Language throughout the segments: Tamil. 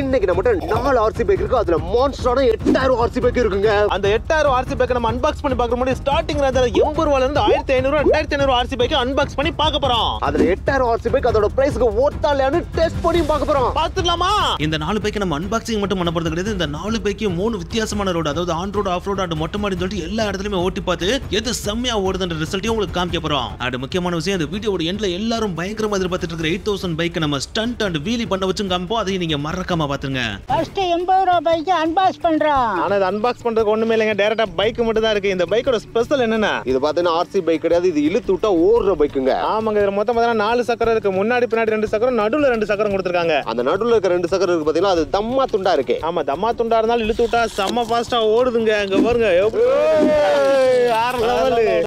இன்னைக்கு நம்ம 4 RC bike இருக்கு. அதுல மான்ஸ்டரான 8000 RC bike இருக்குங்க. அந்த 8000 RC bike நம்ம unbox பண்ணி பார்க்க முடியும். ஸ்டார்டிங் ரேஞ்ச்ல 80 ரூபாயில இருந்து 1500 2500 RC bike unbox பண்ணி பார்க்க போறோம். அதுல 8000 RC bike அதோட பிரைஸ்க்கு worth ஆனு டெஸ்ட் பண்ணி பார்க்க போறோம். பாத்துடலாமா? இந்த 4 bike நம்ம unboxing மட்டும் பண்ண போறது கிடையாது. இந்த 4 bike மூணு வித்தியாசமான ரோட், அதாவது on road, off road, and மொட்டை மாடி சொல்லிட்டு எல்லா இடத்துலயுமே ஓட்டி பார்த்து எது செம்மையா ஓடுதுன்ற ரிசல்ட்டையும் உங்களுக்கு காமிக்க போறோம். அண்ட் முக்கியமான விஷயம், இந்த வீடியோவோட எண்ட்ல எல்லாரும் பயங்கரமா எதிர்பார்த்துட்டு இருக்கிற 8000 பைக் நம்ம ஸ்டண்ட் அண்ட் வீலி பண்ண வச்சு காமிப்போம். அதை நீங்க மறக்காம பாத்துருங்க. ஃபர்ஸ்ட் 80 ரூபாய் பைக் அன்பாக்ஸ் பண்றோம். ஆனா இது அன்பாக்ஸ் பண்றதுக்கு ஒண்ணுமே இல்லங்க, டைரக்டா பைக் மட்டும் தான் இருக்கு. இந்த பைக்கோட ஸ்பெஷல் என்னன்னா, இது பார்த்தீங்கன்னா RC பைக் கிடையாது, இது இழுத்து விட்டா ஓடுற பைக்குங்க. ஆமாங்க, இதுல மொத்தம் பார்த்தீங்கன்னா 4 சக்கரம் இருக்கு. முன்னாடி பின்னாடி 2 சக்கரம், நடுவுல 2 சக்கரம் கொடுத்திருக்காங்க. அந்த நடுவுல இருக்க 2 சக்கரம் இருக்கு பாத்தீங்களா, அது தம்மா துண்டா இருக்கு. ஆமா, தம்மா துண்டா இருந்தாலும் இழுத்து விட்டா செம்ம ஃபாஸ்டா ஓடுதுங்க. அங்க பாருங்க,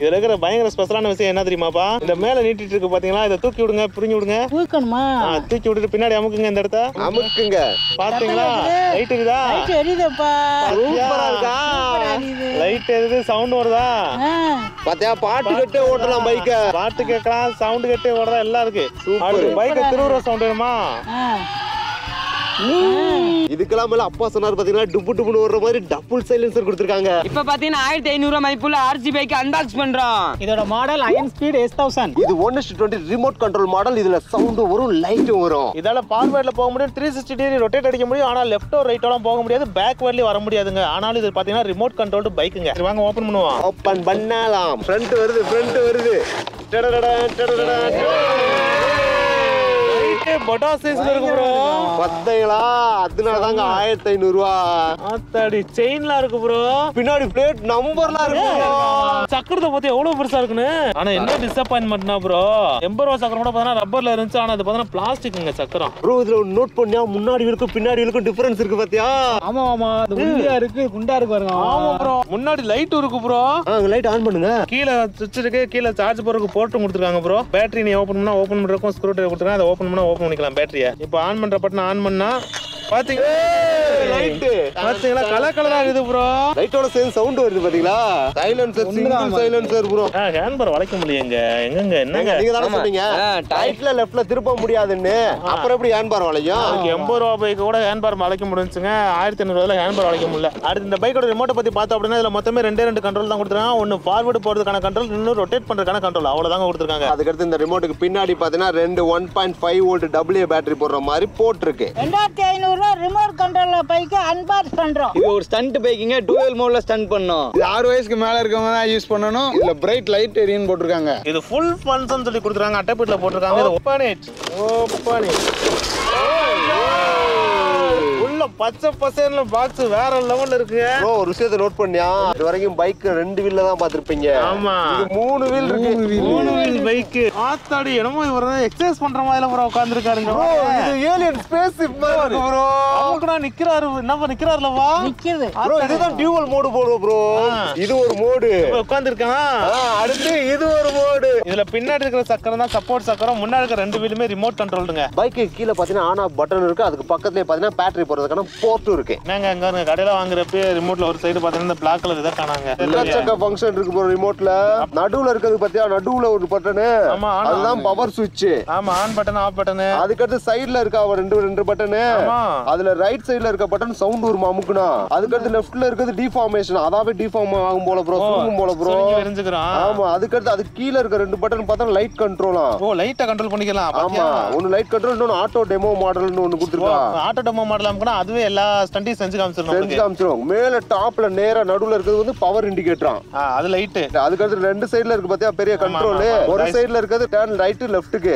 இதுல இருக்கிற பயங்கர ஸ்பெஷலான விஷயம் என்ன தெரியுமாப்பா, இந்த மேல நீட்டிட்டு இருக்கு பாத்தீங்களா, இதை தூக்கி விடுங்க, பிரிஞ்சு விடுங்க. தூக்கணுமா? தூக்கி விட்டுட்டு பின்னாடி அமுக்குங்க. இந்த இடத்த அமுக்குங்க, பாத்தீங்களா? லைட் இருக்குதா? லைட் எரியுதுப்பா. சூப்பரா இருக்கா? லைட் எரியுது, சவுண்ட் வருதா? பாத்தியா, பாட்டு கேட்டே ஓட்டலாம் பைக்க. பாட்டு கேட்கலாம், சவுண்ட் கேட்டே ஓடலாம், எல்லாம் இருக்கு. சூப்பர் பைக்க. திருவுற சவுண்ட் வேணுமா? இதுக்கெல்லாம் மேல அப்பா சொன்னார் பாத்தீங்கன்னா, டுப்பு டுப்புன்னு ஓடுற மாதிரி டபுள் சைலன்சர் கொடுத்திருக்காங்க. இப்ப பாத்தீங்கன்னா 1500 மதிப்புள்ள RC பைக் அன்பாக்ஸ் பண்றோம். இதோட மாடல் அயன் ஸ்பீட் S1000. இது 1:20 ரிமோட் கண்ட்ரோல் மாடல். இதுல சவுண்ட் வரும், லைட் வரும். இதால ஃபார்வர்ட்ல போக முடியும், 360 டிகிரி ரொட்டேட் அடிக்க முடியும். ஆனா லெஃப்ட் ஓ ரைட்டோலாம் போக முடியாது, பேக்வர்ட்லயே வர முடியாதுங்க. ஆனாலும் இது பாத்தீங்கன்னா ரிமோட் கண்ட்ரோல்டு பைக்குங்க. வாங்க ஓபன் பண்ணுவோம். ஓபன் பண்ணலாம். ஃப்ரண்ட் வருது, ஃப்ரண்ட் வருது. டடடட டடடட பட்டா சைஸ்ல இருக்கு bro. பத்தங்களா? அதனால தாங்க 1500 ரூபாய். ஆத்தாடி, செயின்லாம் இருக்கு bro. பின்னாடி பிளேட் நம்பர்லாம் இருக்கு. சக்கரத்தை பார்த்தா எவ்வளவு பெருசா இருக்குன்னு. ஆனா என்ன டிசாப்பாயின்ட்மென்ட்னா bro, 80 ரூபாய் சக்கரம் கூட பார்த்தா ரப்பர்ல இருந்துச்சு. ஆனா இது பார்த்தா பிளாஸ்டிக்ங்க சக்கரம். bro இதுல ஒரு நோட் பண்ணியா, முன்னாடி இருக்கும் பின்னாடி இருக்கும் டிஃபரன்ஸ் இருக்கு பாத்தியா? ஆமா ஆமா, அது குண்டா இருக்கு, குண்டா இருக்கு பாருங்க. ஆமா bro, முன்னாடி லைட் இருக்கு bro. லைட் ஆன் பண்ணுங்க. கீழ சுவிட்ச் இருக்கு, கீழ சார்ஜ் போறதுக்கு போர்ட் கொடுத்திருக்காங்க bro. பேட்டரி நீ ஓபன் பண்ணா ஓபன் பண்றதுக்கு ஸ்க்ரூ டிரைவர் கொடுத்திருக்காங்க. அதை ஓபன் பண்ணா பண்ணிக்கலாம் பேட்டரிய. இப்போ ஆன் பண்ற பட்டன் ஆன் பண்ணா பாத்தீங்களா லைட்? பாத்தீங்களா கலர் கலரா இருக்குது bro. லைட்டோட சேர்ந்து சவுண்ட் வருது பாத்தீங்களா? Silencer, single silencer bro. Handlebar வளைக்க முடியலங்க. எங்கங்க என்னங்க நீங்க தான சொன்னீங்க டைட்ல லெஃப்ட்ல திருப்ப முடியாதுன்னு. அப்புறம் எப்படி ஹேண்ட்பார் வளையும்? 80 ரூபாய் பைக் கூட ஹேண்ட்பார் வளைக்க முடிஞ்சுங்க. 1500 ரூபாயில ஹேண்ட்பார் வளைக்க முடியல. அடுத்து இந்த பைக்கோட ரிமோட் பத்தி பார்த்தா அப்படினா, இதுல மொத்தமே 2 கண்ட்ரோல் தான் கொடுத்திருக்காங்க. ஒன்னு ஃபார்வர்ட் போறதுக்கான கண்ட்ரோல், இன்னொரு ரொட்டேட் பண்றதுக்கான கண்ட்ரோல். அவ்வளவுதான் கொடுத்திருக்காங்க. அதுக்கு அடுத்து இந்த ரிமோட்டுக்கு பின்னாடி பாத்தீனா 2 1.5 வோல்ட் AA பேட்டரி போடுற மாதிரி போட்டுருக்கு. 2500 ரிமோட் கண்ட்ரோல்ல பைக் அன்பாக்ஸ் பண்றோம். இது ஒரு ஸ்டண்ட் பைக்குங்க, டூவல் மோட்ல ஸ்டண்ட் பண்ணோம். இது 6 வயசுக்கு மேல இருக்கவங்க தான் யூஸ் பண்ணனும். இதுல பிரைட் லைட் எரியன் போட்டுருக்காங்க. இது ஃபுல் ஃபங்க்ஷன் சொல்லி கொடுத்துறாங்க, அட்டபீட்ல போட்டுருக்காங்க. இது ஓபன் இட், ஓபன் இட். உள்ள பச்சை பசேர்ல பாக்ஸ் வேற லெவல்ல இருக்குங்க. bro ஒரு விஷயத்தை நோட் பண்ணியா, இது வரைக்கும் பைக் 2 வீல்ல தான் பாத்திருப்பீங்க. ஆமா, இது 3 வீல் இருக்கு. 3 வீல் பைக். ஆத்தாடி, என்னமோ இவர எக்ஸர்சைஸ் பண்ற மாதிரி bro உட்கார்ந்திருக்காருங்க. bro இது ஏலியன் ஸ்பேஸ் ஷிப் மாதிரி இருக்கு bro. அவங்கடா நிக்கறாரு, என்னப்பா நிக்கறாருலவா? நிக்குது bro. இதுதான் டியூவல் மோட் போறோம் bro. இது ஒரு மோட் உட்கார்ந்திருக்கான். அடுத்து இது ஒரு மோட். இதுல பின்னாடி இருக்கிற சக்கரம் தான் சப்போர்ட் சக்கரம். முன்னாடி இருக்க 2 வீலுமே ரிமோட் கண்ட்ரோல்டுங்க. பைக்கு கீழ பாத்தீனா ஆன் ஆஃப் பட்டன் இருக்கு. அதுக்கு பக்கத்துலயே பாத்தீனா பேட்டரி போறதுக்கான போர்ட் இருக்கு. நாங்க அங்க ஒரு கடையில வாங்குறப்ப ரிமோட்ல ஒரு சைடு பாத்தீங்கன்னா இந்த black கலர் இத காணாங்க. எலக்ட்ரிக் ஃபங்க்ஷன் இருக்கு bro ரிமோட்ல. நடுவுல இருக்குது பாத்தியா, நடுவுல ஒரு பட்டன், அதுதான் பவர் ஸ்விட்ச். ஆமா, ஆன் பட்டன், ஆஃப் பட்டன். அதுக்கு அடுத்து சைடுல இருக்க ரெண்டு பட்டன். ஆமா, அதுல ரைட் சைடுல இருக்க பட்டன் சவுண்ட் ஒரு மாமுக்குனா. அதுக்கு அடுத்து லெஃப்ட்ல இருக்குது டிஃபார்மேஷன், அதாவது டிஃபார்ம் ஆகும் போல bro, சுருங்கும் போல bro, சுருங்கி வெரிஞ்சுக்குறான். ஆமா, அதுக்கு அடுத்து அது கீழ இருக்க 2 பட்டன் பார்த்தா லைட் கண்ட்ரோலா. ஓ, லைட்ட கண்ட்ரோல் பண்ணிக்கலாம். ஆமா, ஒன்னு லைட் கண்ட்ரோல், இன்னொன்னு ஆட்டோ டெமோ மாடல்னு ஒன்னு கொடுத்திருக்காங்க. ஆட்டோ டெமோ மாடல் ஆம்கனா அதுவே எல்லா ஸ்டண்டையும் செஞ்சு காமிச்சிரும். செஞ்சு காமிச்சிரும். மேல டாப்ல நேரா நடுவுல இருக்குது வந்து பவர் இண்டிகேட்டர். அது லைட். அதுக்கு அடுத்து 2 சைடுல இருக்கு பாத்தியா பெரிய கண்ட்ரோல். ஒரு சைடுல இருக்குது டர்ன் ரைட் லெஃப்ட்க்கு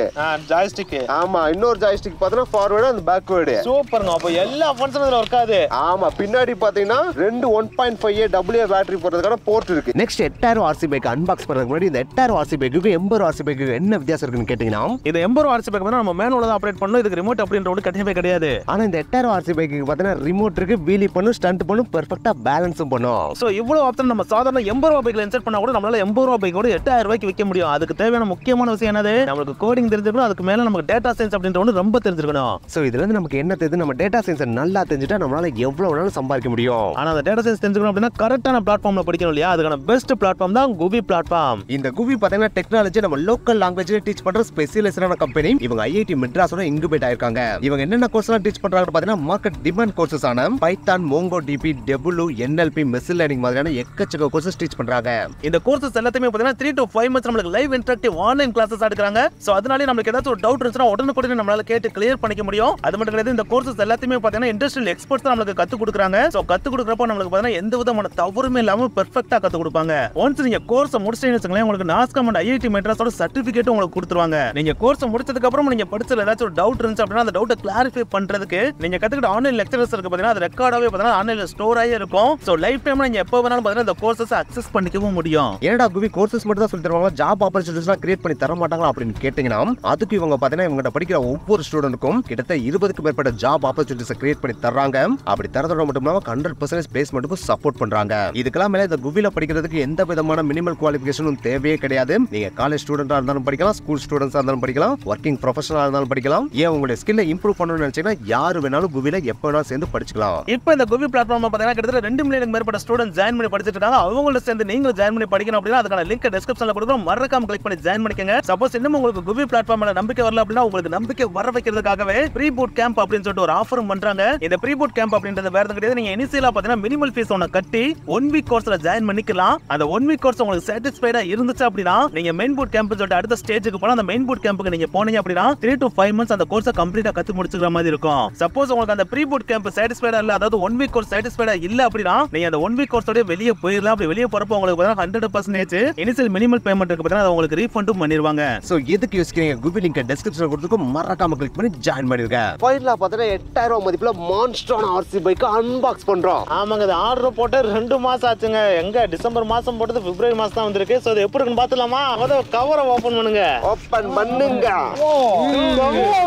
ஜாய்ஸ்டிக். ஆமா, இன்னொரு ஜாய்ஸ்டிக் பார்த்தா ஃபார்வர்ட் அண்ட் பேக்வர்ட். சூப்பர்ங்க. அப்ப எல்லா ஃபங்க்ஷனும் இதுல வர்க் ஆகுது. ஆமா, பின்னாடி பாத்தீங்கன்னா 2 1.5 AA பேட்டரி போடுறதுக்கான போர்ட் இருக்கு. நெக்ஸ்ட் 8000 RC பைக் அன்பாக்ஸ் பண்றதுக்கு முன்னாடி இந்த 8000 RC பைக்குக்கு 80 RC பைக்குக்கு என்ன வித்தியாசம் இருக்குன்னு கேட்டீங்கன்னா, இது 80 RC பைக் நம்ம மேனுவலா ஆபரேட் பண்ணனும். இதுக்கு ரிமோட் அப்படின்ற ஒண்ணு கட்டாயமே கிடையாது. ஆனா இந்த 8000 RC பைக்கு பார்த்தீங்கன்னா ரிமோட் இருக்கு, வீலி பண்ணும், ஸ்டண்ட் பண்ணும், பெர்ஃபெக்டா பேலன்ஸும் பண்ணும். ஸோ இவ்வளோ ஆப்ஷன் நம்ம சாதாரண 80 ரூபா பைக்ல இன்செர்ட் பண்ணா கூட நம்மளால 80 ரூபா பைக்கோட 8000 ரூபாய்க்கு விற்க முடியும். அதுக்கு தேவையான முக்கியமான விஷயம் என்னது, நமக்கு கோடிங் தெரிஞ்சிருக்கணும், அதுக்கு மேல நமக்கு டேட்டா சயின்ஸ் அப்படின்ற ஒன்று ரொம்ப தெரிஞ்சிருக்கணும். ஸோ இதுல இருந்து நமக்கு என்ன தெரியுது, நம்ம டேட்டா சயின்ஸ் நல்லா தெரிஞ்சுட்டா நம்மளால எவ்வளவு நாளும் சம்பாதிக்க முடியும். ஆனா அந்த டேட்டா சயின்ஸ் தெரிஞ்சுக்கணும் அப்படின்னா கரெக்டான பிளாட்ஃபார்ம்ல படிக்கணும் இல்லையா, அதுக்கான பெஸ்ட் பிளாட்ஃபார்ம் தான் குவி பிளாட்ஃபார்ம். இந்த குவி பார்த்தீங்கன்னா டெக்னாலஜி நம்ம லோக்கல் லாங்குவேஜ்ல டீச் பண்ற ஸ்பெஷலைஸ்டான கம்பெனி. இவங்க IIT மெட்ராஸோட இன்குபேட் ஆயிருக்காங்க. இவங்க என்னென்ன கோர்ஸ்லாம் டீச் பண்றாங்கன்னு பார்த்தீங்கன்னா மார்க்கெட் டிமாண்ட் கோர்சஸ் ஆன Python, MongoDB, Tableau, NLP, machine learning மாதிரியான எக்கச்சக்க கோர்சஸ் டீச் பண்றாங்க. இந்த கோர்சஸ் எல்லாத்தையுமே பார்த்தீங்கன்னா 3 to 5 months நமக்கு லைவ் இன்டராக்டிவ் ஆன்லைன் கிளாஸஸ் எடுக்கறாங்க. சோ அதனால நமக்கு ஏதாவது ஒரு டவுட் இருந்துச்சுனா உடனுக்குடனே நம்மளால கேட்டு கிளியர் பண்ணிக்க முடியும். அது மட்டும் கிடையாது, இந்த கோர்சஸ் எல்லாத்தையுமே பார்த்தீங்கன்னா இண்டஸ்ட்ரியல் எக்ஸ்பர்ட்ஸ் தான் நமக்கு கத்து கொடுக்குறாங்க. சோ கத்து கொடுக்கறப்ப நமக்கு பார்த்தீங்கன்னா எந்த விதமான தவறுமே இல்லாம பெர்ஃபெக்ட்டா கத்து கொடுப்பாங்க. ஒன்ஸ் நீங்க கோர்ஸ் முடிச்சிட்டீங்கனா உங்களுக்கு NASSCOM and IIT மெட்ராஸோட சர்டிபிகேட் உங்களுக்கு கொடுத்துருவாங்க. நீங்க கோர்ஸ் முடிச்சதுக்கு அப்புறம் நீங்க படிச்சதுல ஏதாவது ஒரு டவுட் இருந்துச்சு அப்படினா அந்த டவுட்டை கிளாரிஃபை பண்றதுக்கு நீங்க கத்துக்கிட்ட ஆன்லைன் லெக்சரஸ் இருக்கு பாத்தீங்கன்னா அது ரெக்கார்டாவே பாத்தீங்கன்னா ஆன்லைன்ல ஸ்டோர் ஆயே இருக்கும். சோ லைஃப் டைம்ல நீங்க எப்போ வேணாலும் பாத்தீங்கன்னா இந்த கோர்சஸ் அக்சஸ் பண்ணிக்கவும் முடியும். ஏடா குவி கோர்சஸ் மட்டும் தான் சொல்லி தருவாங்க, ஜாப் ஆப்பர்சூனிட்டிஸ்லாம் கிரியேட் பண்ணி தர மாட்டாங்களா அப்படின்னு கேட்டீங்கன்னா அதுக்கு இவங்க பாத்தீங்கன்னா இவங்ககிட்ட படிக்கிற ஒவ்வொரு ஸ்டூடெண்ட்க்கும் கிட்டத்தட்ட 20க்கு மேற்பட்ட ஜாப் ஆப்பர்சூனிட்டிஸ் கிரியேட் பண்ணி தர்றாங்க. அப்படி தரதோட மட்டும் இல்லாம 100% பிளேஸ்மெண்ட்டுக்கும் சப்போர்ட் பண்றாங்க. இதுக்கெல்லாம் மேல இந்த குவில படிக்கிறதுக்கு எந்த விதமான மினிமல் குவாலிஃபிகேஷனும் தேவையே கிடையாது. நீங்க காலேஜ் ஸ்டூடெண்டா இருந்தாலும் படிக்கலாம், ஸ்கூல் ஸ்டூடெண்ட்ஸா இருந்தாலும் படிக்கலாம், ஒர்க்கிங் ப்ரொஃபஷனலா இருந்தாலும் படிக்கலாம். ஏன் உங்களுடைய ஸ்கில்லை இம்ப்ரூவ் பண்ணணும்னு நினைச்சீங்கன்னா யாரு வேணாலும் குவில எப்ப வேணாலும் சேர்ந்து படிச்சுக்கலாம். இப்போ இந்த குவி பிளாட்ஃபார்ம்ல பாத்தீங்கன்னா கிட்டத்தட்ட 2 மில்லியனுக்கு மேற்பட்ட ஸ்டூடெண்ட் ஜாயின் பண்ணி படிச்சிட்டு இருக்காங்க. அவங்களோட சேர்ந்து நீங்களும் ஜாயின் பண்ணி படிக்கணும் அப்படின்னா அதுக்கான லிங்க் டிஸ்கிரிப்ஷன்ல கொடுக்குறோம், மறக்காம கிளிக் பண்ணி ஜாயின் பண்ணிக்கங்க. சப்போஸ் இன்னும் உங்களுக்கு குவி பிளாட்ஃபார்ம்ல நம்பிக்கை வரல அப்படின்னா உங்களுக்கு நம்பிக்கை வர வைக்கிறதுக்காகவே ப்ரீ பூட் கேம்ப் அப்படின்னு சொல்லிட்டு ஒரு ஆஃபரும் பண்றாங்க. இந்த ப்ரீ பூட் கேம்ப் அப்படின்றது வேற எதுவும் கிடையாது, நீங்க இனிஷியலா பாத்தீங்கன்னா மினிமல் ஃபீஸ் ஒண்ணு கட்டி 1 வீக் கோர்ஸ்ல ஜாயின் பண்ணிக்கலாம். அந்த 1 வீக் கோர்ஸ் உங்களுக்கு சாட்டிஸ்ஃபைடா இருந்துச்சு அப்படின்னா நீங்க மெயின் பூட் கேம்ப் சொல்லிட்டு அடுத்த ஸ்டேஜுக்கு போனா அந்த மெயின் பூட் கேம்ப்புக்கு நீங்க போனீங்க அப்படின்னா 3 to 5 months அந்த கோர்ஸை கம்ப்ளீட்டா கத்து முடிச்சுக்கிற மாதிரி இருக்கும். சப்போஸ் உங்களுக்கு அந்த ப்ரீ பூட் கேம்ப் சாட்டிஸ்ஃபைடா இல்ல, அதாவது 1 வீக் கோர்ஸ் சாட்டிஸ்ஃபைடா இல்ல அப்படின்னா நீங்க அந்த 1 வீக் கோர்ஸோட வெளியே போயிடலாம். அப்படி வெளியே போறப்ப உங்களுக்கு 100% இனிஷியல் மினிமல் பேமெண்ட் இருக்கு பாத்தீங்கன்னா உங்களுக்கு ரீஃபண்டும் பண்ணிடுவாங்க. சோ எதுக்கு யூஸ் பண்ணீங்க, கூகுள் லிங்க் டிஸ்கிரிப்ஷன்ல கொடுத்துருக்கோம், மறக்காம கிளிக் பண்ணி ஜாயின் பண்ணிருங்க. ஃபைனலா பாத்தீங்கன்னா 8000 ரூபாய் மதிப்புல மான்ஸ்டரான RC பைக் அன்பாக்ஸ் பண்றோம். ஆமாங்க, இது ஆர்டர் போட்டு 2 மாசம் ஆச்சுங்க. எங்க டிசம்பர் மாசம் போட்டது பிப்ரவரி மாசம் தான் வந்திருக்கு. சோ இது எப்படி இருக்குன்னு பாத்துலாமா? அத கவரை ஓபன் பண்ணுங்க. ஓபன் பண்ணுங்க. ஓ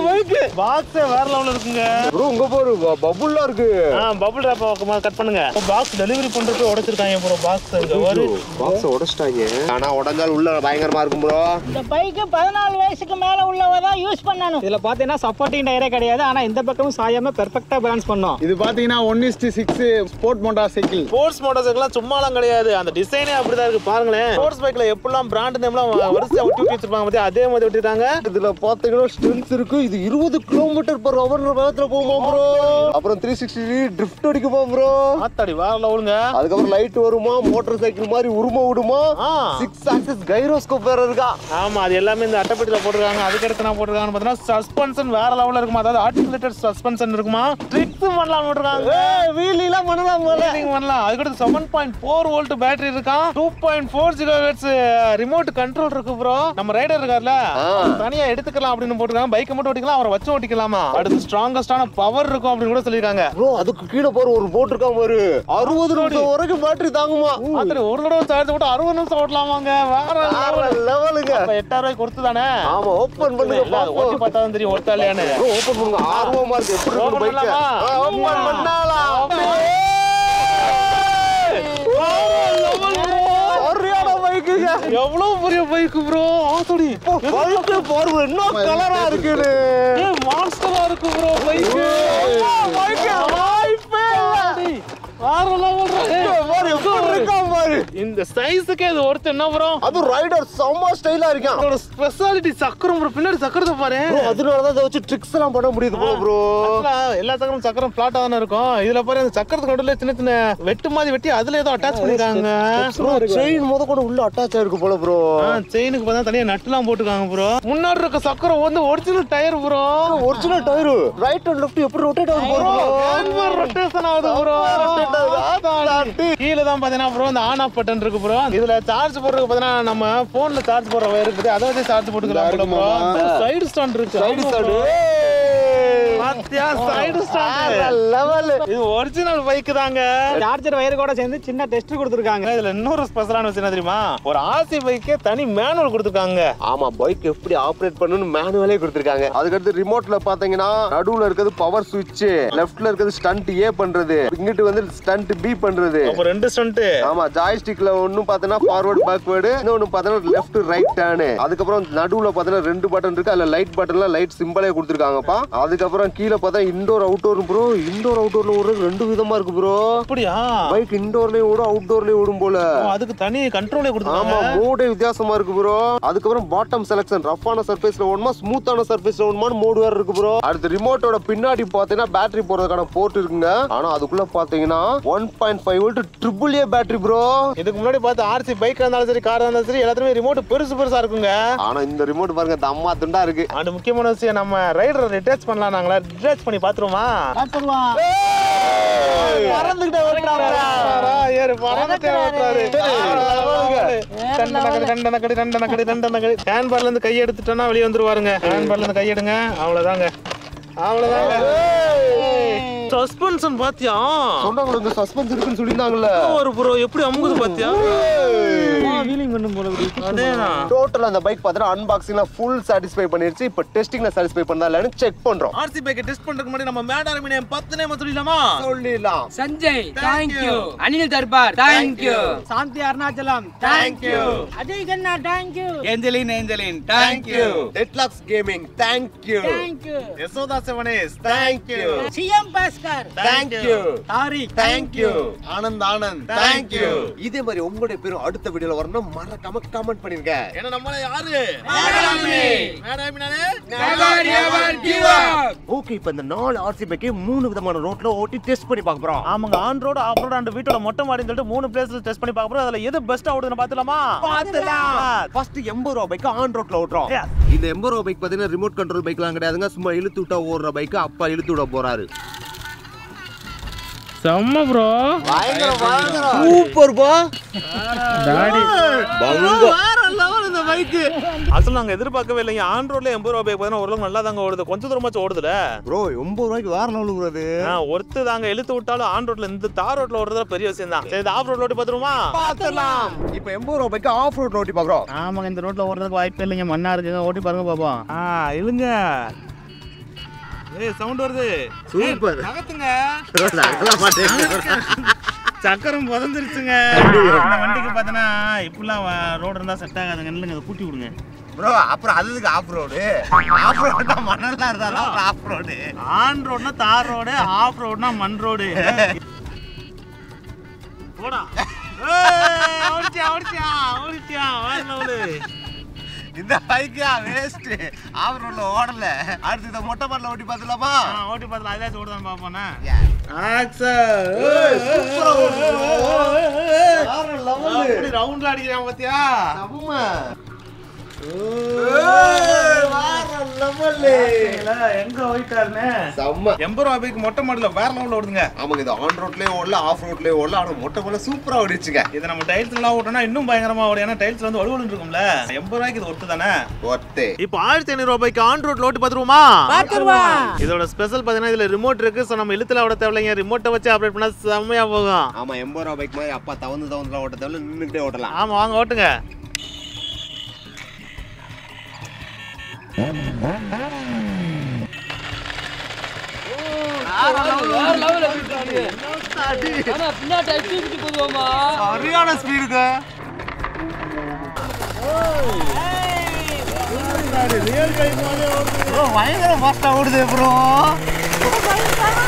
பைக் பாக்ஸ் வேற லெவல்ல இருக்குங்க ப்ரோ. உங்க போற பபுல்லா இருக்கு. பபுல் ராப்ப கொஞ்சமா கட் பண்ணுங்க. பாக்ஸ் டெலிவரி பண்றதுக்கு உடைச்சிட்டாங்க ப்ரோ. பாக்ஸ் இங்க ஒரு பாக்ஸ் உடைச்சிட்டாங்க. ஆனா உடைஞ்சால் உள்ள பயங்கரமா இருக்கும் ப்ரோ. இந்த பைக் 14 வயசுக்கு மேல உள்ளவங்க தான் யூஸ் பண்ணணும். இதுல பாத்தீங்கன்னா சப்போர்ட்டிங் டயரே கிடையாது. ஆனா இந்த பக்கமும் சாயாம பெர்ஃபெக்ட்டா பேலன்ஸ் பண்ணோம். இது பாத்தீங்கன்னா 1:6 sport motor cycle. Sports motor சைக்கிள்லாம் சும்மாலாம் கிடையாது. அந்த டிசைனே அப்படி தான் இருக்கு பாருங்களேன். ஸ்போர்ட்ஸ் பைக்ல எப்பலாம் பிராண்ட் நேம்லாம் வரிசையா ஒட்டி வச்சிருப்பாங்க பாத்தீங்க, அதே மாதிரி ஒட்டிட்டாங்க. இதுல பாத்தீங்கன்னா ஸ்ட்ரென்த் இருக்கு. இது 20 km/h வேகத்துல போகும் ப்ரோ. அப்புறம் 360 ட்ரிஃப்ட் அடிக்குமா ப்ரோ. ஆத்தாடி வேற லெவலுங்க. அதுக்கு அப்புறம் லைட் வருமா, மோட்டார் சைக்கிள் மாதிரி உருமா விடுமா, 6 axis கைரோஸ்கோப் வேற இருக்கா. ஆமா, அது எல்லாமே இந்த அட்டப்பட்டில போட்டுருக்காங்க. அதுக்கு அடுத்து நான் போட்டுருக்காங்க பார்த்தா சஸ்பென்ஷன் வேற லெவல்ல இருக்குமா, அதாவது ஆர்டிகுலேட்டட் சஸ்பென்ஷன் இருக்குமா. ட்ரிக்ஸ் பண்ணலாம் விட்டுருக்காங்க. ஏய் வீல் எல்லாம் பண்ணலாம் போல நீங்க பண்ணலாம். அதுக்கு அடுத்து 7.4 வோல்ட் பேட்டரி இருக்கா, 2.4 GHz ரிமோட் கண்ட்ரோல் இருக்கு ப்ரோ. நம்ம ரைடர் இருக்கார்ல தனியா எடுத்துக்கலாம் அப்படின்னு போட்டுருக்காங்க. பைக்கை மட்டும் ஓட்டிக்கலாம், அவரை வச்சு ஓட்டிக்கலாமா. அடுத்து ஸ்ட்ராங்கஸ்டான பவர் இருக்கும் அப்படின்னு கூட சொல்லிருக்காங்க ப்ரோ. அதுக்கு கீழ போற ஒரு போட் இருக்கா, ஒரு 60 நிமிஷம் வரைக்கும் பேட்டரி தாங்குமா. ஆத்திர ஒரு தடவை சார்ஜ் போட்டு 60 நிமிஷம் ஓட்டலாமாங்க. வேற லெவலுங்க. அப்ப 8000 ரூபாய் கொடுத்து தானே. ஆமா, ஓபன் பண்ணுங்க. ஓட்டி பார்த்தா தெரியும் ஒருத்தாலையானே ப்ரோ. ஓபன் பண்ணுங்க. ஆர்வமா இருக்கு எப்படி இருக்கு பைக். ஓபன் பண்ணலாம். Wow level bro. அரியானா பைக்குங்க. எவ்வளவு பெரிய பைக் ப்ரோ. ஆத்தடி பைக் பாருங்க என்ன கலரா இருக்குன்னு. ஏய் மான்ஸ்டரா இருக்கு ப்ரோ பைக். இந்த சைஸ்க்கே இது ஒருத்த என்ன ப்ரோ. அது ரைடர் சம ஸ்டைலா இருக்கான். அதோட ஸ்பெஷாலிட்டி சக்கரம் ப்ரோ. பின்னாடி சக்கரத்தை பாரு. அதனால தான் இத வச்சு ட்ரிக்ஸ் எல்லாம் பண்ண முடியுது ப்ரோ. ப்ரோ எல்லா சக்கரமும் சக்கரம் ஃப்ளாட்டா தான இருக்கும். இதுல பாரு அந்த சக்கரத்துக்கு நடுவுல சின்ன சின்ன வெட்டு மாதிரி வெட்டி அதுல ஏதோ அட்டாச் பண்ணிருக்காங்க. செயின் மொத கூட உள்ள அட்டாச் ஆயிருக்கு போல ப்ரோ. செயினுக்கு பார்த்தா தனியா நட்லாம் போட்டுருக்காங்க ப்ரோ. முன்னாடி இருக்க சக்கரம் வந்து original tyre bro. Original tyre right and left எப்படி ரொட்டேட் ஆகுது ப்ரோ. கான்வர் ரொட்டேஷன் ஆகுது ப்ரோ. கீழ தான் பாத்தீனா ப்ரோ அந்த ஆன் ஆஃப் பட்டன் இருக்கு ப்ரோ. இதுல சார்ஜ் போடுறதுக்கு பாத்தீனா நம்ம போன்ல சார்ஜ் போடுற வயர் இருக்குது, அத வச்சு சார்ஜ் போட்டுக்கலாம் ப்ரோ. சைடு ஸ்டாண்ட் இருக்கு. சைடு ஸ்டாண்ட் பாத்தியா சைடு ஸ்டார்ட் லெவல். இது ஒரிஜினல் பைக் தாங்க. சார்ஜர் வயர் கூட சேர்ந்து சின்ன டெஸ்ட் கொடுத்திருக்காங்க. இதுல இன்னொரு ஸ்பெஷலான விஷயம் என்ன தெரியுமா, ஒரு ஆர்சி பைக்கே தனி மேனுவல் கொடுத்திருக்காங்க. ஆமா, பைக் எப்படி ஆபரேட் பண்ணனும் மேனுவலே கொடுத்திருக்காங்க. அதுக்கு அடுத்து ரிமோட்ல பாத்தீங்கன்னா நடுவுல இருக்குது பவர் சுவிட்ச், லெஃப்ட்ல இருக்குது ஸ்டண்ட் ஏ பண்றது, இங்கிட்டு வந்து ஸ்டண்ட் பி பண்றது, அப்ப ரெண்டு ஸ்டண்ட். ஆமா, ஜாய்ஸ்டிக்ல ஒன்னு பாத்தீங்கன்னா ஃபார்வர்ட் பேக்வர்ட், இன்னொன்னு பாத்தீங்கன்னா லெஃப்ட் ரைட் டர்ன். அதுக்கு அப்புறம் நடுவுல பாத்தீங்கன்னா ரெண்டு பட்டன் இருக்கு, அதுல லைட் பட்டன்ல லைட் சிம்பிளே கொடுத்திருக்காங்கப்பா. அதுக்கு அப்புறம் கீழ பார்த்தா இன்டோர் அவுட்டோர் ப்ரோ. இன்டோர் அவுட்டோர்ல ஓடுறது ரெண்டு விதமா இருக்கு ப்ரோ. அப்படியா? பைக் இன்டோர்லயே ஓடும் அவுட்டோர்லயே ஓடும் போல. அதுக்கு தனி கண்ட்ரோலே கொடுத்திருக்காங்க. ஆமா, மோடே வித்தியாசமா இருக்கு ப்ரோ. அதுக்கு அப்புறம் பாட்டம் செலக்ஷன், ரஃப்பான சர்ஃபேஸ்ல ஓடுமா ஸ்மூத்தான சர்ஃபேஸ்ல ஓடுமான்னு மோட் வேற இருக்கு ப்ரோ. அடுத்து ரிமோட்டோட பின்னாடி பாத்தீங்கன்னா பேட்டரி போடுறதுக்கான போர்ட் இருக்குங்க. ஆனா அதுக்குள்ள பாத்தீங்கன்னா 1.5 volt triple A battery bro. இதுக்கு முன்னாடி பார்த்து ஆர்சி பைக்கா இருந்தாலும் சரி காரா இருந்தாலும் சரி எல்லாத்துலயுமே ரிமோட் பெருசு பெருசா இருக்குங்க. ஆனா இந்த ரிமோட் பாருங்க தம்மா துண்டா இருக்கு. அந்த முக்கியமான விஷயம், நம்ம ரைடரை ரிட்டச் பண்ணலாம். நாங்களா ரிட்டச் பண்ணி பாத்துருமா? பறந்துகிட்டே ஓடுறாரா ஏறு, பறந்துகிட்டே ஓடுறாரு. கண்டனக்கடி ஹேண்ட் பார்ல இருந்து கை எடுத்துட்டோம்னா வெளியே வந்துருவாருங்க. ஹேண்ட் பார்ல இருந்து கை எடுங்க, அவ்வளவுதாங்க அவ்வளவுதாங்க. சஸ்பென்ஷன் பாத்தியா? சொன்னாங்க சஸ்பென்ஷன் இருக்குன்னு சொல்லிருந்தாங்கல்ல. ஒரு ப்ரோ எப்படி அமுகுது பாத்தியா? வீலிங் பண்ணும் போல இருக்கு. அதேனா டோட்டலா அந்த பைக் பார்த்தா unboxingல full satisfy பண்ணிருச்சு. இப்போ டெஸ்டிங்ல satisfy பண்ணதாலன்னு செக் பண்றோம். RC பைக் டெஸ்ட் பண்றதுக்கு முன்னாடி நம்ம மேட் ஆர்மினே 10 நேம் சொல்லிடலாமா? சொல்லிடலாம். Sanjay thank you, Anil Darbar thank you, Shanti Arunachalam thank you, Ajay Kanna thank you, Angeline thank you, deadlocks gaming thank you, Yashoda செவனேஸ் thank you, CM Bhaskar thank you, Tariq thank you, Anand thank you. இதே மாதிரி உங்களுடைய பேரும் அடுத்த வீடியோல மறக்காம கமெண்ட் பண்ணிருங்க. ஏன்னா நம்மள யாரு ஓகே. இப்ப இந்த 4 ஆர்சி பைக்கை 3 விதமான ரோட்ல ஓட்டி டெஸ்ட் பண்ணி பார்க்க போறோம். ஆமாங்க, on road, off road and வீட்டோட மொட்டை மாடின்னு சொல்லிட்டு 3 பிளேஸ்ல டெஸ்ட் பண்ணி பார்க்க போறோம். அதுல எது பெஸ்ட் ஆவுதுன்னு பாத்துலாமா? பாத்துலாம். ஃபர்ஸ்ட் 80 ரூபாய் பைக் ஆன் ரோட்ல ஓட்றோம். இந்த 80 ரூபாய் பைக் பாத்தீங்கன்னா ரிமோட் கண்ட்ரோல் பைக்லாம் கிடையாதுங்க. சும்மா இழுத்து விட்டா ஓடுற பைக் அப்பா இழுத்து விட போறாரு. செம்ம ப்ரோ, பயங்கர பயங்கர சூப்பர் பா டாடி பங்கோ. வேற லெவல் இந்த பைக். அசல் நாங்க எதிர்பார்க்கவே இல்லைங்க. ஆன் ரோட்ல 80 ரூபாய் பைக் ஒரு லோங்க நல்லா தாங்க ஓடுது. கொஞ்சம் தூரமாச்சு ஓடுதுல ப்ரோ. 80 ரூபாய்க்கு வேற லெவல் ப்ரோ. அது ஒருத்த தாங்க இழுத்து விட்டாலும் ஆன் ரோட்ல இந்த தார் ரோட்ல ஓடுறதுல பெரிய விஷயம் தான். சரி, ஆஃப் ரோட்ல ஓட்டி பாத்துருமா? பாத்துறலாம். இப்போ 80 ரூபாய் பைக் ஆஃப் ரோட்ல ஓட்டி பாக்குறோம். ஆமாங்க, இந்த ரோட்ல ஓடுறதுக்கு வாய்ப்பே இல்லைங்க. மண்ணா இருக்குங்க, ஓட்டி பாருங்க பாப்போம். இழுங்க. சவுண்ட் வருது. சூப்பர். நகத்துங்க. நகல மாட்டேன். சக்கரம் புதஞ்சிருச்சுங்க. வண்டிக்கு பார்த்தனா இப்பெல்லாம் ரோடு இருந்தா செட் ஆகாதுங்க. இல்லைங்க, அதை கூட்டி விடுங்க ப்ரோ. அப்புறம் அதுக்கு ஆஃப் ரோடு. ஆஃப் ரோடுனா மண்ணெல்லாம் இருந்தாலும் ஆஃப் ரோடு. ஆன் ரோடுனா தார் ரோடு, ஆஃப் ரோடுனா மண் ரோடு. போடா. ஓடிச்சா வரலவுளே. இந்த பைக்கா வேஸ்ட். ஆஃப் ரோட்ல ஓடல. அடுத்து இந்த மொட்டை மாடல ஓட்டி பார்த்தலாமா? ஓட்டி பார்த்தலாம். அதையாச்சும் ஓடுதான்னு பாப்போம்னா. ஆக்சன். சூப்பரா ஓடுது. ஆறு லெவல். அப்படி ரவுண்ட்ல அடிக்கிறான் பாத்தியா? நபமா. ஆறு லெவல். எங்க ஓடிட்டானே? செம்ம. 80 ரூபாய் பைக் மொட்டை மாடல வேற லெவல்ல ஓடுதுங்க. ஆமாங்க, இது ஆன் ரோட்லயே ஓடல, ஆஃப் ரோட்லயே ஓடல. ஆனா மொட்டை மாடல சூப்பரா ஓடிச்சுங்க. இது நம்ம டைல்ஸ் எல்லாம் ஓட்டனா இன்னும் பயங்கரமா ஓடும். ஏன்னா டைல்ஸ் வந்து வழுவழுன்னு இருக்கும்ல. 80 ரூபாய்க்கு இது ஒர்த் தானே? ஒர்த். இப்போ 1500 ரூபாய்க்கு ஆன் ரோட்ல ஓட்டி பாத்துருவோமா? பாத்துருவோம். இதோட ஸ்பெஷல் பாத்தீங்கன்னா இதுல ரிமோட் இருக்கு. சோ நம்ம இழுத்துல ஓட தேவலைங்க. ரிமோட்டை வச்சு ஆபரேட் பண்ணா செமையா போகும். ஆமா, 80 ரூபாய் பைக் மாதிரி அப்பா தவந்து ஓட்ட தேவல நின்னுட்டே ஓட்டலாம். ஆமா, வாங்க ஓட்டுங்க. சரியான ஸ்பீடுங்க. பயங்கர ஃபாஸ்டா ஓடுது ப்ரோ. ஓட்டலாம்.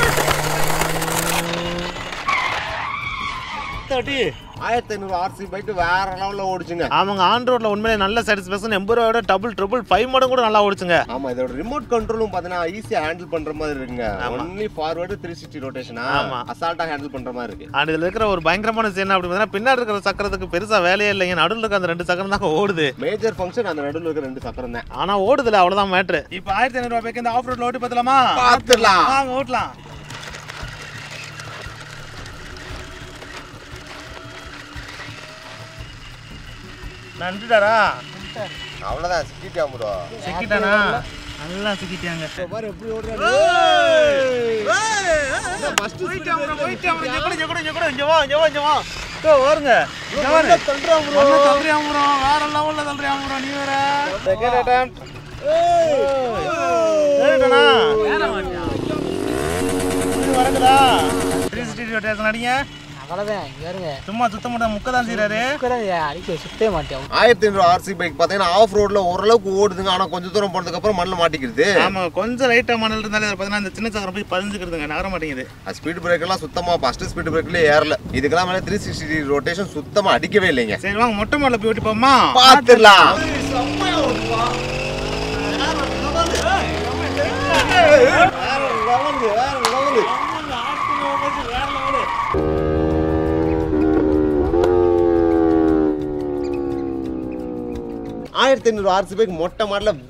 நன்றிடாரா, அவ்வளோதான். சிக்கிட்டான் ப்ரோ. சிக்கிட்டானா? ஆ, நல்லா சுத்திட்டாங்க. பாரு எப்படி ஓடுறாரு. ஃபர்ஸ்ட் போயிட்டாங்க. பாருங்க வேற லெவல்ல தள்ளுறாங்க. நீ வேற செகண்ட் அட்டெம்ப்ட். வரக்குதா 360 ரொட்டேஷன் அடிங்க. சும்மா சுத்த மாட்டேன். முக்கதான் செய்யறாரு. 1500 ஆர்சி பைக் பாத்தீங்கன்னா ஆஃப் ரோட்ல ஓரளவுக்கு ஓடுதுங்க. ஆனா கொஞ்சம் தூரம் போனதுக்கு அப்புறம் மண்ணில் மாட்டிக்கிறது. ஆமா, கொஞ்சம் லைட்டா மணல் இருந்தாலே பாத்தீங்கன்னா இந்த சின்ன சக்கரம் போய் பறிஞ்சுக்கிறதுங்க, நகர மாட்டேங்குது. ஸ்பீட் பிரேக் எல்லாம் சுத்தமா ஃபர்ஸ்ட் ஸ்பீட் பிரேக்ல ஏறல. இதுக்கெல்லாம் மேல 360 ரொட்டேஷன் சுத்தமா அடிக்கவே இல்லைங்க. சரி வாங்க மொட்டை மாடல போய் ஓட்டிப்போமா, பாத்துடலாம். மொட்டை மாடல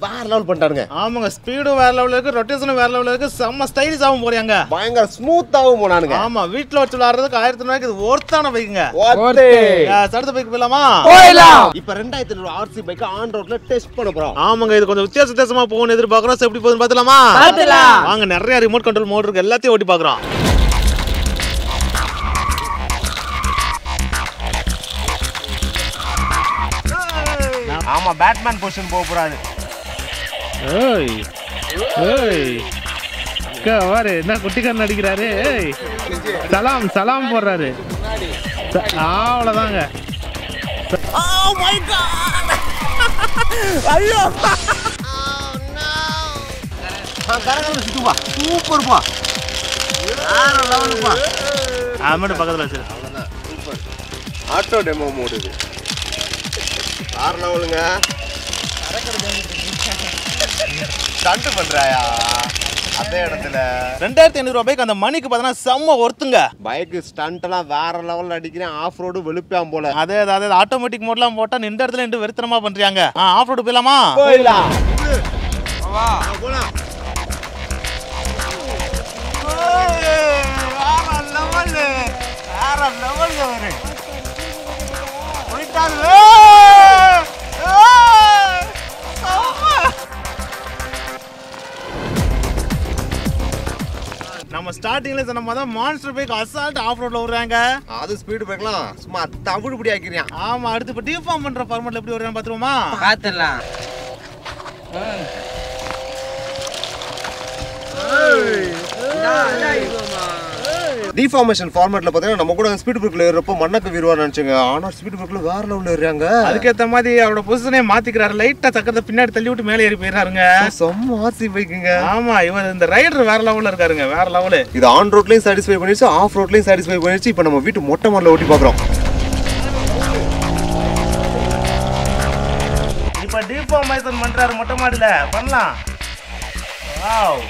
வேற லெவல் பண்றாங்க. ஆமாங்க, ஸ்பீடும் வேற லெவல் இருக்கு, ரொட்டேஷனும் வேற லெவல் இருக்கு. செம்ம ஸ்டைலிஷாவும் போறாங்க, பயங்கர ஸ்மூத்தாவும் போறானுங்க. ஆமா, வீட்ல வச்சு விளையாடுறதுக்கு 1500 இது ஒர்த்தான பைக்குங்க. அடுத்த பைக் போலாமா? போலாம். இப்போ 2500 ஆர்சி பைக் ஆன் ரோட்ல டெஸ்ட் பண்ண போறோம். ஆமாங்க, இது கொஞ்சம் வித்தியாசமா போகணும் எதிர்பார்க்கறோம். எப்படி போகுதுன்னு பார்த்தலாமா? பார்த்தலாம் வாங்க. நிறைய ரிமோட் கண்ட்ரோல் மோட் இருக்கு, எல்லாத்தையும் ஓட்டி பார்க்கறோம். ஆமா, பேட்மேன் பொசிஷன் போக போறாரு. ஏய் ஏய் கே வாரே, என்ன குட்டிக்காரன் அடிக்கிறாரு. ஏய் சலாம் சலாம் போறாரு. அவ்வளவுதாங்க. ஓ மை காட், ஐயோ நோ, கரகல சுத்துவா சூப்பர் பா, வேற லெவல் பா. ஆமேடு பக்கத்துல வச்சிரு. அவ்வளவுதான், சூப்பர். ஆட்டோ டெமோ மோட் இது. ஆர்னவுளுங்க ஸ்டண்ட் பண்றாயா அதே இடத்துல. 2500 பைக் அந்த மணிக்கு பார்த்தனா செம்ம ஒர்த்துங்க. பைக் ஸ்டண்ட்லாம் வேற லெவல்ல அடிக்கிறேன். ஆஃப் ரோடு வெளுப்பாம் போல. அதே அதே ஆட்டோமேட்டிக் மோட்லாம் போட்டா நின்ற இடத்துல நின்று வெறுத்தனமா பண்றாங்க. ஆஃப் ரோடு போலாமா? போலாம் வா போலாம். வேற லெவல், வேற லெவல் வர போயிட்டாரு. நம்ம ஸ்டார்டிங்ல சொன்ன மாதிரி மான்ஸ்டர் பைக் அசால்ட் ஆஃப் ரோட்ல ஓடுறாங்க. அது ஸ்பீட் பிரேக்லாம் சும்மா தவிடுபடி ஆக்கிறியான். ஆமா, அடுத்து இப்ப டிஃபார்ம் பண்ற ஃபார்மட்ல எப்படி ஓடுறான் பாத்துருவோமா? பாத்துடலாம். டிஃபார்மேஷன் ஃபார்மட்ல பாத்தீங்கன்னா நம்ம கூட ஸ்பீட் பிரேக்ல ஏறப்போ மண்ணக்கு வீரவா நினைச்சுங்க. ஆனா ஸ்பீட் பிரேக்ல வேற லெவல்ல ஏறாங்க. அதுக்கேற்ற மாதிரி அவரோட பொசிஷனே மாத்திக்கிறாரு. லைட்டா சக்கரத்தை பின்னாடி தள்ளி விட்டு மேலே ஏறி போயிடுறாருங்க. செம்ம ஆசி பைக்குங்க. ஆமா, இவர் இந்த ரைடர் வேற லெவல்ல இருக்காருங்க, வேற லெவல். இது ஆன் ரோட்லயும் சாட்டிஸ்ஃபை பண்ணிடுச்சு, ஆஃப் ரோட்லயும் சாட்டிஸ்ஃபை பண்ணிடுச்சு. இப்போ நம்ம வீட்டு மொட்டை மாடல ஓட்டி பாக்குறோம். இப்போ டிஃபார்மேஷன் பண்றாரு மொட்டை மாடல. பண்ணலாம். வாவ்,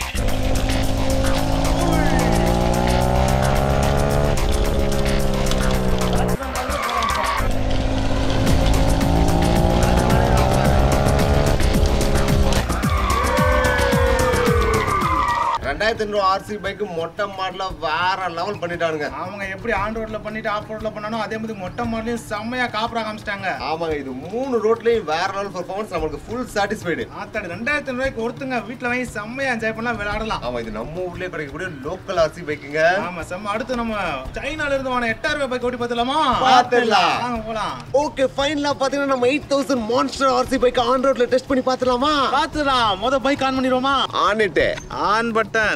RC bike மொட்டை மாடல வேற லெவல் பண்ணிட்டானுங்க. அவங்க எப்படி ஆன் ரோட்ல பண்ணிட்டு ஆஃப் ரோட்ல பண்ணானோ அதே மாதிரி மொட்டை மாடலையும் செம்மையா காப்பரா காமிச்சிட்டாங்க. ஆமாங்க, இது 3 ரோட்லயும் வேற லெவல் பெர்ஃபார்மன்ஸ். நமக்கு ஃபுல் சாட்டிஸ்ஃபைடு. ஆத்தாடி 2500 ரூபாய்க்கு ஒருத்தங்க வீட்ல வாங்கி செம்மையா என்ஜாய் பண்ணலாம், விளையாடலாம். ஆமா, இது நம்ம ஊர்லயே கிடைக்கக்கூடிய லோக்கல் RC பைக்குங்க. ஆமா செம்ம. அடுத்து நம்ம சைனால இருந்து வான 8000 பைக் ஓட்டி பார்த்தலாமா? பார்த்தலாம் வாங்க போலாம். ஓகே, ஃபைனலா பாத்தீங்கன்னா நம்ம 8000 மான்ஸ்டர் RC பைக் ஆன் ரோட்ல டெஸ்ட் பண்ணி பார்த்தலாமா? பார்த்தலாம். மொத பைக் ஆன் பண்ணிரோமா? ஆன்ட்டே ஆன் பட்டன்.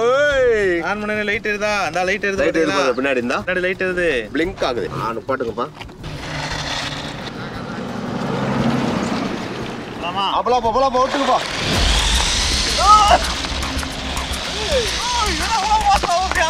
ஏய் ஆன் பண்ணனே லைட் எரியுதா? அந்த லைட் எரியுது. லைட் எரியுது பின்னாடி. இந்த பின்னாடி லைட் எரியுது, ப்ளிங்க் ஆகுது. ஆன் பாட்டுங்கப்பா. ஆமா அப்பள அப்பள போட்டுங்க பா. ஏய் என்ன வாசா ஓகே.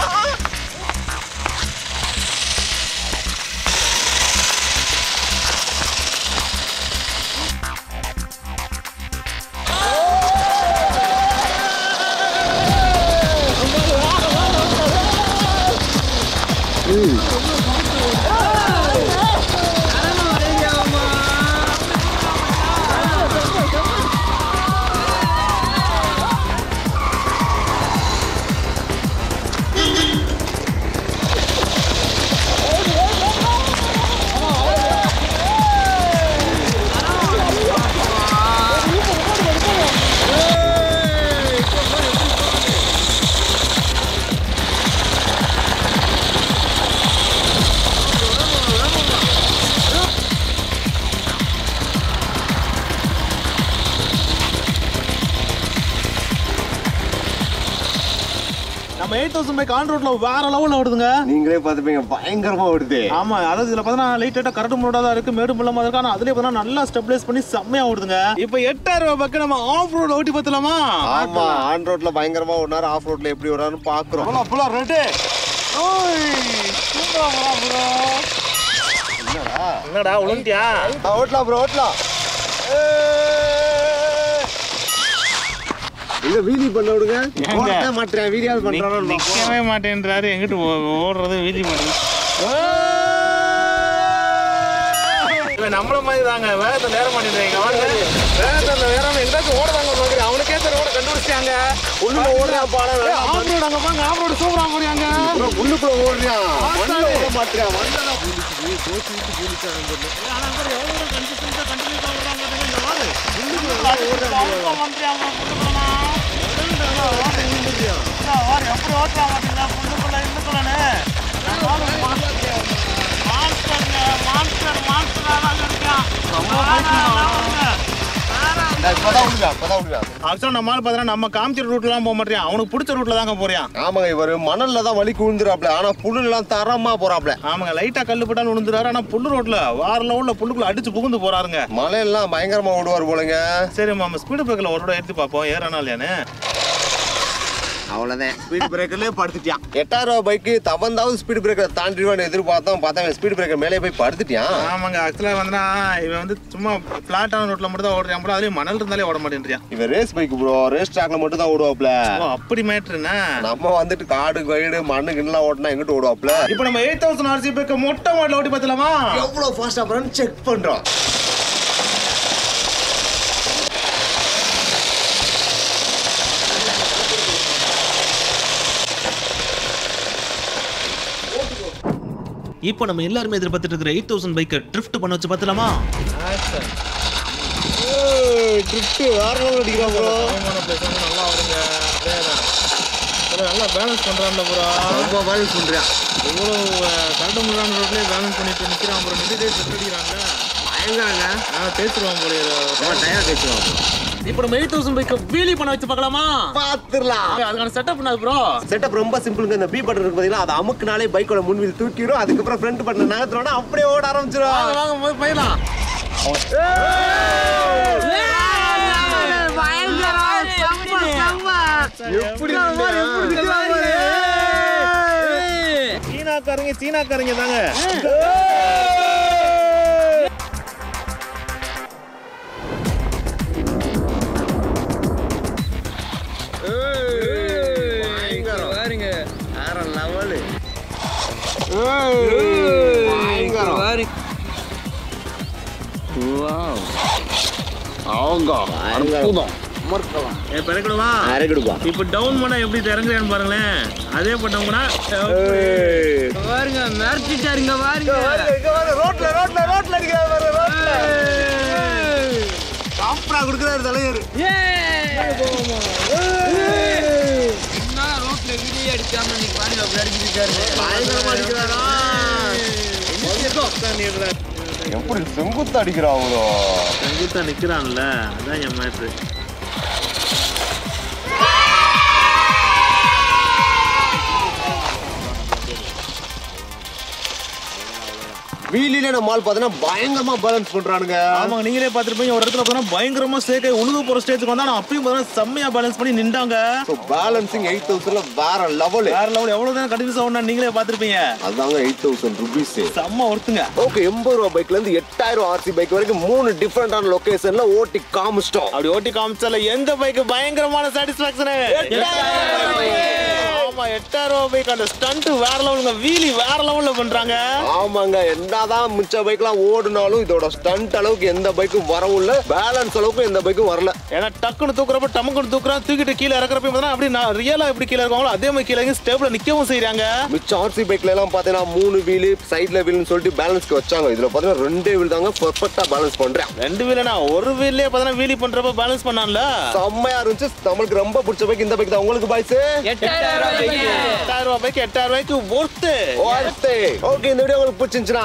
5000 பைக் ஆன் ரோட்ல வேற லெவல்ல ஓடுதுங்க. நீங்களே பாத்துப்பீங்க பயங்கரமா ஓடுது. ஆமா, அதாவது இதுல பார்த்தா லைட்டா கரடு முரடா தான் இருக்கு, மேடு முள்ளமா இருக்கு. ஆனா அதுலயே பார்த்தா நல்லா ஸ்டெபிலைஸ் பண்ணி செம்மையா ஓடுதுங்க. இப்போ 8000 பைக் நம்ம ஆஃப் ரோட் ஓட்டி பார்த்தலாமா? ஆமா, ஆன் ரோட்ல பயங்கரமா ஓடுறாரு, ஆஃப் ரோட்ல எப்படி ஓடுறாருன்னு பாக்குறோம். ஃபுல்லா ஃபுல்லா ரெட். ஓய் சூப்பரா ப்ரோ. என்னடா என்னடா உலந்தியா? ஓட்லா ப்ரோ ஓட்லா. இத வீதி பண்ண விடுங்க. ஓட மாட்டற வீடியால் பண்றானே நிக்கவே மாட்டேன்றாரு. எங்கிட்டு ஓடுறது வீதி பண்ணுது. இவன் நம்மள மாதிரி தாங்க வேகத்தை நேர மாட்டேன்றாங்க. வாங்க வேகத்தை நேரமா எங்கடா ஓடுறாங்க பாக்குற. அவனுக்கே தெரியல ஓட கண்டுபிடிச்சாங்க. உள்ளுல ஓடுற பாள ஆப் ரோட் அங்க பாங்க. ஆப் ரோட் சூப்பரா போறாங்க. உள்ளுக்குள்ள ஓடுறான். வந்தா ஓட மாட்டறான். வந்தா போலீஸ் போலீஸ் போலீஸ்காரங்க. ஆனா அங்க எவ்வளவு கன்சிஸ்டன்ட்டா கண்டினியூ பண்றாங்க இந்த வாளு. உள்ளுக்குள்ள ஓடுறாங்க. எப்படி ஓட்டா மாட்டீங்களா? புல்லுக்குள்ள இருந்துக்கலானே நம்ம காமிச்ச ரூட்ல போக மாட்டேன். அவனுக்கு பிடிச்ச ரூட்ல தாங்க போறியா? ஆமாங்க, இவரு மணல்ல தான் வலிக்கு விழுந்துறாப்ல. ஆனா புல்லு எல்லாம் தரமா போறாப்ல. ஆமாங்க, லைட்டா கல்லு போட்டாலும் விழுந்துறாரு. ஆனா புல்லு ரோட்ல வார லெவல்ல புல்லுக்குள்ள அடிச்சு புகுந்து போறாருங்க. மலை எல்லாம் பயங்கரமா ஓடுவார் போலங்க. சரி மாமா, ஸ்பீடு பிரேக்ல ஒரு எடுத்து பார்ப்போம் ஏறானா இல்லையானு. அவ்வளவுதான், ஸ்பீட் பிரேக்கர்லயே படுத்துட்டான். 8000 பைக்கு தவந்தாவது ஸ்பீட் பிரேக்கர் தாண்டிடுவான்னு எதிர்பார்த்தோம். பார்த்தா ஸ்பீட் பிரேக்கர் மேலே போய் படுத்துட்டான். ஆமாங்க, ஆக்சுவலா வந்துனா இவன் வந்து சும்மா பிளாட்டான ரோட்ல மட்டும் தான் ஓடுறான் போல. அதுலயும் மணல் இருந்தாலே ஓட மாட்டேன்றான். இவன் ரேஸ் பைக் ப்ரோ, ரேஸ் ட்ராக்ல மட்டும் தான் ஓடுவாப்ல. அப்படி மேட்டர்னா நம்ம வந்துட்டு காடு கயிடு மண்ணு கிண்ணலாம் ஓட்டினா எங்கிட்ட ஓடுவாப்ல. இப்போ நம்ம 8000 RC பைக்கை மொட்டை மாடல ஓட்டி பார்த்தலாமா? எவ்வளவு ஃபாஸ்டா போறான்னு செக் பண்றோம். இப்போ நம்ம எல்லாரும் எதிர்பார்த்துட்டு இருக்கிற 8000 பைக்கை ட்ரிஃப்ட் பண்ண வச்சு பார்த்தலாமா? ட்ரிஃப்ட் ஆர்வம் அடிக்குறான் ப்ரோ. நல்லா ஆடுங்க. நல்லா பேலன்ஸ் பண்றான்ல ப்ரோ. ரொம்ப பேலன்ஸ் பண்றான். இவ்வளோ கரண்ட் முறான ரோட்லயே பேலன்ஸ் பண்ணிட்டு நிக்கிறான் ப்ரோ. நிதிடே ட்ரிஃப்ட் அடிக்குறாங்க. பயங்கரங்க. நான் பேசுறேன் ப்ரோ. ரொம்ப டயரா பேசுறேன் ப்ரோ. இப்போ நம்ம 8000 பைக்கை வீலி பண்ண வச்சு பார்க்கலாமா? பாத்துறலாம். அதுக்கான செட்டப் என்ன ப்ரோ? செட்டப் ரொம்ப சிம்பிள்ங்க. இந்த பி பட்டன் இருக்கு பாத்தீங்களா? அது அமுக்குனாலே பைக்கோட முன்வீல் தூக்கிரும். அதுக்கு அப்புறம் ஃப்ரண்ட் பட்டன் நகத்துறோம்னா அப்படியே ஓட ஆரம்பிச்சிரும். வாங்க போய்லாம். பயங்கரமா சம்பா சம்பா. எப்படி இருக்காரு? சீனாக்காரங்க சீனாக்காரங்க தாங்க. தலைவர் அடிக்காம எப்படி செங்குத்து அடிக்கிறா? அவரோ செங்குத்தா நிக்கிறான்ல, அதான் என் மேட்ரு. வீலில நம்ம ஆள் பார்த்தனா பயங்கரமா பேலன்ஸ் பண்றானுங்க. ஆமாங்க, நீங்களே பாத்துருப்பீங்க ஒரு இடத்துல பார்த்தா பயங்கரமா சேக்கை உழுந்து போற ஸ்டேஜ்க்கு வந்தா நான் அப்பயும் பார்த்தா செம்மையா பேலன்ஸ் பண்ணி நின்றாங்க. சோ பேலன்சிங் 8000ல வேற லெவல் எவ்வளவு தான் கண்டினியூஸ் ஆகும்னா நீங்களே பாத்துருப்பீங்க. அதாங்க 8000 ரூபீஸ் செம்ம ஒர்த்துங்க. ஓகே, 8000 பைக்ல இருந்து 8000 RC பைக் வரைக்கும் 3 டிஃபரண்டான லொகேஷன்ல ஓட்டி காமிச்சிட்டோம். அப்படி ஓட்டி காமிச்சால எந்த பைக் பயங்கரமான சாட்டிஸ்ஃபேக்ஷன்? 8000 பைக். ஆமா, 8000 பைக் அந்த ஸ்டண்ட் வேற லெவல்ங்க. வீலி வேற லெவல்ல பண்றாங்க. ஆமாங்க, என்னதான் மிச்ச பைக்லாம் ஓடுனாலும் இதோட ஸ்டண்ட் அளவுக்கு எந்த பைக்கும் வரவும் இல்ல, பேலன்ஸ் அளவுக்கு எந்த பைக்கும் வரல. ஏன்னா டக்குன்னு தூக்குறப்ப டமுக்குன்னு தூக்குறான், தூக்கிட்டு கீழே இறக்குறப்ப பார்த்தா அப்படி நான் ரியலா எப்படி கீழே இருக்காங்களோ அதே மாதிரி கீழே ஸ்டேபிளா நிக்கவும் செய்யறாங்க. மிச்ச ஆர்சி பைக்ல எல்லாம் பாத்தீங்கன்னா 3 வீலு சைட்ல வீல்னு சொல்லிட்டு பேலன்ஸ்க்கு வச்சாங்க. இதுல பாத்தீங்கன்னா 2 வீல் தாங்க பெர்ஃபெக்ட்டா பேலன்ஸ் பண்றேன். 2 வீலனா ஒரு வீல்லே பாத்தீங்கன்னா வீலி பண்றப்ப பேலன்ஸ் பண்ணான்ல, செம்மையா இருந்துச்சு. நம்மளுக்கு ரொம்ப பிடிச்ச பைக் இந்த பைக் தான். உங்களுக்கு பாய்ஸ் 8000 8000 ரூபாய்க்கு ஒர்த்து. ஓகே, இந்த வீடியோ உங்களுக்கு பிடிச்சிருந்துச்சுனா